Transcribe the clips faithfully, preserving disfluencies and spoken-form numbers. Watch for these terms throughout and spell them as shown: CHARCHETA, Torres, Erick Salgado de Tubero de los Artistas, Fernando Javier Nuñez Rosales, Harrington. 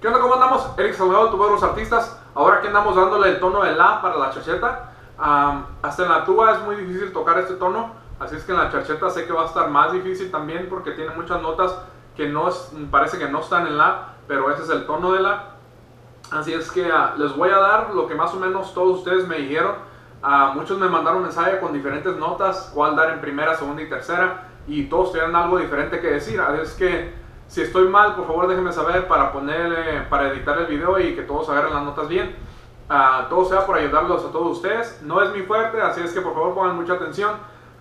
¿Qué onda? ¿Cómo andamos? Erick Salgado de Tubero de los Artistas. Ahora que andamos dándole el tono de la para la charcheta. Um, hasta en la tuba es muy difícil tocar este tono, así es que en la charcheta sé que va a estar más difícil también, porque tiene muchas notas que no es, parece que no están en la, pero ese es el tono de la. Así es que uh, les voy a dar lo que más o menos todos ustedes me dijeron. Uh, muchos me mandaron mensaje con diferentes notas, cuál dar en primera, segunda y tercera, y todos tenían algo diferente que decir. Así es que si estoy mal, por favor déjenme saber para ponerle, para editar el video y que todos agarren las notas bien. Uh, todo sea por ayudarlos a todos ustedes. No es mi fuerte, así es que por favor pongan mucha atención.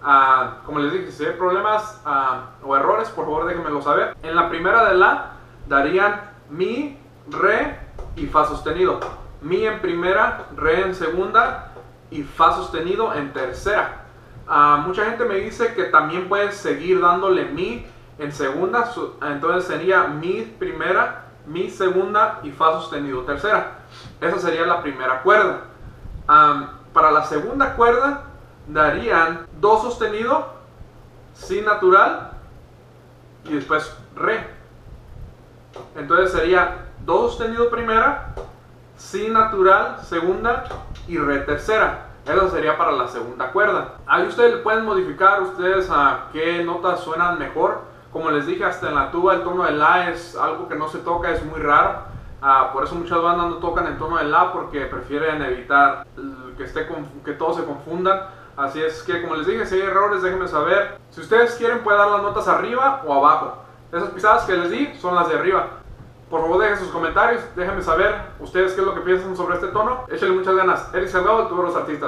Uh, como les dije, si hay problemas uh, o errores, por favor déjenmelo saber. En la primera de la darían mi, re y fa sostenido. Mi en primera, re en segunda y fa sostenido en tercera. Uh, mucha gente me dice que también pueden seguir dándole mi en segunda, entonces sería mi primera, mi segunda y fa sostenido tercera. Esa sería la primera cuerda. Um, para la segunda cuerda darían do sostenido, si natural y después re. Entonces sería do sostenido primera, si natural segunda y re tercera. Eso sería para la segunda cuerda. Ahí ustedes pueden modificar ustedes a qué notas suenan mejor. Como les dije, hasta en la tuba el tono de la es algo que no se toca, es muy raro. Uh, por eso muchas bandas no tocan el tono de la, porque prefieren evitar que, esté que todos se confundan. Así es que, como les dije, si hay errores déjenme saber. Si ustedes quieren pueden dar las notas arriba o abajo. Esas pisadas que les di son las de arriba. Por favor dejen sus comentarios, déjenme saber ustedes qué es lo que piensan sobre este tono. Échenle muchas ganas. Erick Salgado de Tubero de los Artistas.